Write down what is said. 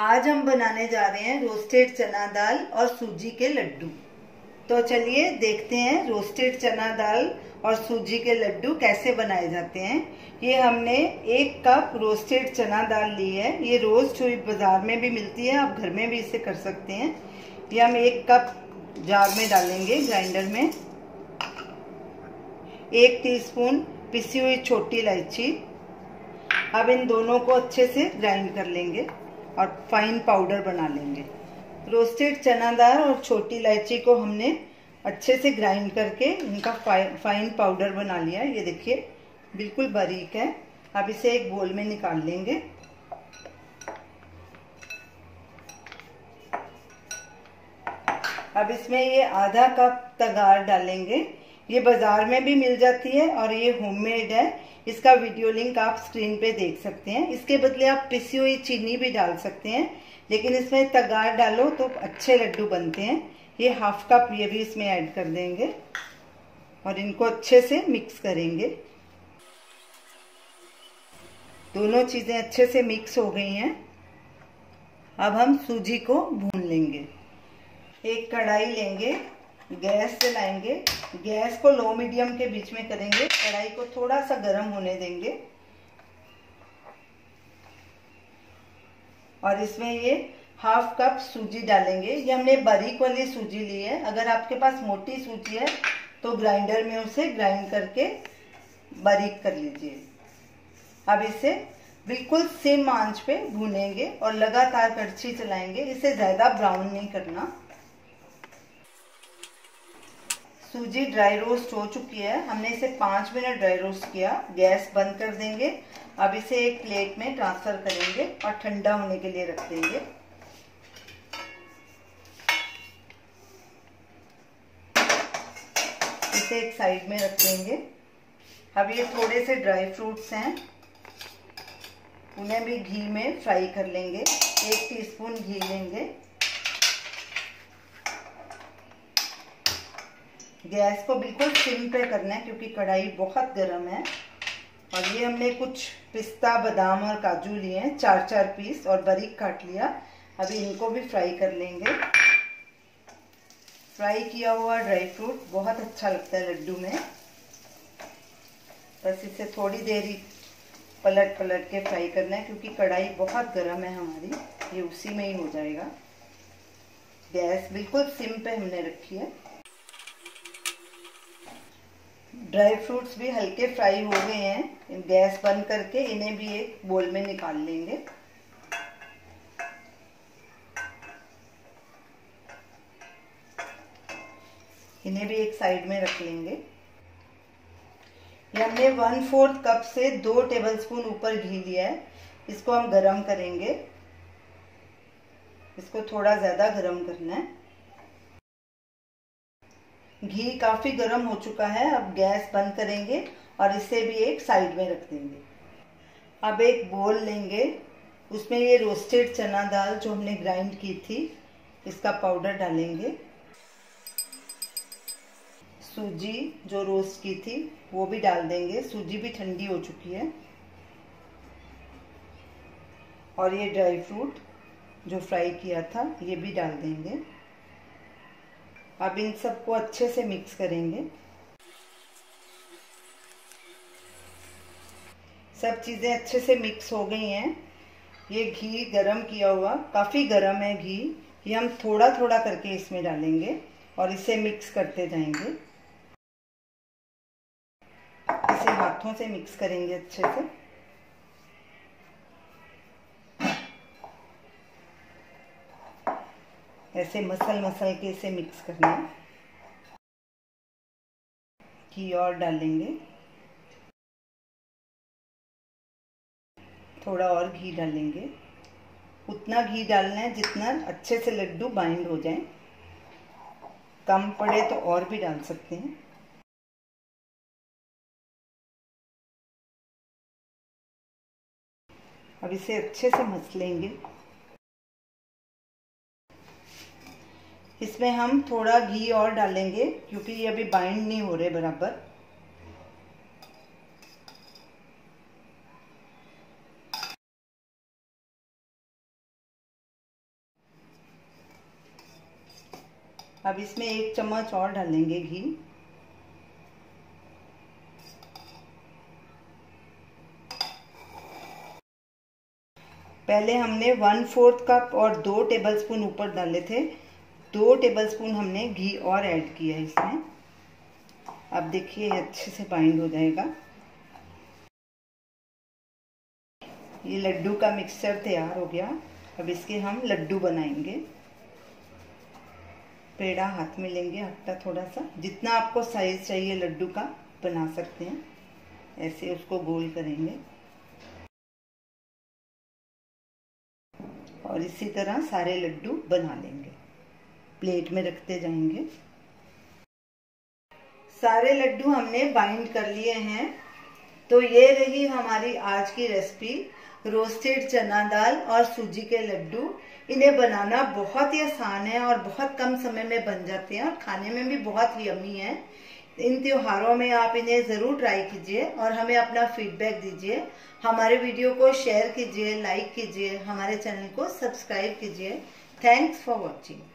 आज हम बनाने जा रहे हैं रोस्टेड चना दाल और सूजी के लड्डू। तो चलिए देखते हैं रोस्टेड चना दाल और सूजी के लड्डू कैसे बनाए जाते हैं। ये हमने 1 कप रोस्टेड चना दाल ली है। ये रोस्ट हुई बाजार में भी मिलती है, आप घर में भी इसे कर सकते हैं। ये हम 1 कप जार में डालेंगे ग्राइंडर में। 1 टीस्पून पिसी हुई छोटी इलायची। अब इन दोनों को अच्छे से ग्राइंड कर लेंगे और फाइन पाउडर बना लेंगे। रोस्टेड चना दाल और छोटी इलायची को हमने अच्छे से ग्राइंड करके इनका फाइन पाउडर बना लिया। ये देखिए बिल्कुल बारीक है। अब इसे एक बोल में निकाल लेंगे। अब इसमें ये आधा कप तगार डालेंगे। ये बाजार में भी मिल जाती है और ये होममेड है। इसका वीडियो लिंक आप स्क्रीन पे देख सकते हैं। इसके बदले आप पिसी हुई चीनी भी डाल सकते हैं, लेकिन इसमें तगार डालो तो अच्छे लड्डू बनते हैं। ये 1/2 कप ये भी इसमें ऐड कर देंगे और इनको अच्छे से मिक्स करेंगे। दोनों चीज़ें अच्छे से मिक्स हो गई हैं। अब हम सूजी को भून लेंगे। एक कढ़ाई लेंगे, गैस जलाएंगे। गैस को लो मीडियम के बीच में करेंगे। कढ़ाई को थोड़ा सा गर्म होने देंगे और इसमें ये 1/2 कप सूजी डालेंगे। ये हमने बारीक वाली सूजी ली है। अगर आपके पास मोटी सूजी है तो ग्राइंडर में उसे ग्राइंड करके बारीक कर लीजिए। अब इसे बिल्कुल सिम आंच पे भूनेंगे और लगातार कड़छी चलाएंगे। इसे ज़्यादा ब्राउन नहीं करना। सूजी ड्राई रोस्ट हो चुकी है। हमने इसे 5 मिनट ड्राई रोस्ट किया। गैस बंद कर देंगे। अब इसे एक प्लेट में ट्रांसफ़र करेंगे और ठंडा होने के लिए रख देंगे। इसे एक साइड में रख देंगे। अब ये थोड़े से ड्राई फ्रूट्स हैं, उन्हें भी घी में फ्राई कर लेंगे। 1 टीस्पून घी लेंगे। गैस को बिल्कुल सिम पे करना है क्योंकि कढ़ाई बहुत गर्म है। और ये हमने कुछ पिस्ता, बादाम और काजू लिए हैं, 4-4 पीस और बारीक काट लिया। अभी इनको भी फ्राई कर लेंगे। फ्राई किया हुआ ड्राई फ्रूट बहुत अच्छा लगता है लड्डू में। बस इसे थोड़ी देर ही पलट पलट के फ्राई करना है क्योंकि कढ़ाई बहुत गर्म है हमारी। ये उसी में ही हो जाएगा। गैस बिल्कुल सिम पे हमने रखी है। ड्राई फ्रूट्स भी हल्के फ्राई हो गए हैं। गैस बंद करके इन्हें भी एक बोल में निकाल लेंगे। इन्हें भी एक साइड में रख लेंगे। ये हमने 1/4 कप से 2 टेबलस्पून ऊपर घी लिया है। इसको हम गरम करेंगे। इसको थोड़ा ज़्यादा गरम करना है। घी काफ़ी गर्म हो चुका है। अब गैस बंद करेंगे और इसे भी एक साइड में रख देंगे। अब एक बोल लेंगे, उसमें ये रोस्टेड चना दाल जो हमने ग्राइंड की थी इसका पाउडर डालेंगे। सूजी जो रोस्ट की थी वो भी डाल देंगे। सूजी भी ठंडी हो चुकी है। और ये ड्राई फ्रूट जो फ्राई किया था ये भी डाल देंगे। अब इन सबको अच्छे से मिक्स करेंगे। सब चीज़ें अच्छे से मिक्स हो गई हैं। ये घी गरम किया हुआ काफ़ी गरम है घी। ये हम थोड़ा थोड़ा करके इसमें डालेंगे और इसे मिक्स करते जाएंगे। इसे हाथों से मिक्स करेंगे अच्छे से। ऐसे मसल के इसे मिक्स करना है। घी और डालेंगे, थोड़ा और घी डालेंगे। उतना घी डालना है जितना अच्छे से लड्डू बाइंड हो जाए। कम पड़े तो और भी डाल सकते हैं। अब इसे अच्छे से मसलेंगे। इसमें हम थोड़ा घी और डालेंगे क्योंकि ये अभी बाइंड नहीं हो रहे बराबर। अब इसमें 1 चम्मच और डालेंगे घी। पहले हमने 1/4 कप और 2 टेबलस्पून ऊपर डाले थे, 2 टेबलस्पून हमने घी और ऐड किया है इसमें। अब देखिए अच्छे से बाइंड हो जाएगा। ये लड्डू का मिक्सचर तैयार हो गया। अब इसके हम लड्डू बनाएंगे। पेड़ा हाथ में लेंगे, आटा थोड़ा सा, जितना आपको साइज चाहिए लड्डू का बना सकते हैं। ऐसे उसको गोल करेंगे और इसी तरह सारे लड्डू बना लेंगे। प्लेट में रखते जाएंगे। सारे लड्डू हमने बाइंड कर लिए हैं। तो ये रही हमारी आज की रेसिपी, रोस्टेड चना दाल और सूजी के लड्डू। इन्हें बनाना बहुत ही आसान है और बहुत कम समय में बन जाते हैं और खाने में भी बहुत ही यम्मी है। इन त्योहारों में आप इन्हें ज़रूर ट्राई कीजिए और हमें अपना फीडबैक दीजिए। हमारे वीडियो को शेयर कीजिए, लाइक कीजिए, हमारे चैनल को सब्सक्राइब कीजिए। Thanks for watching.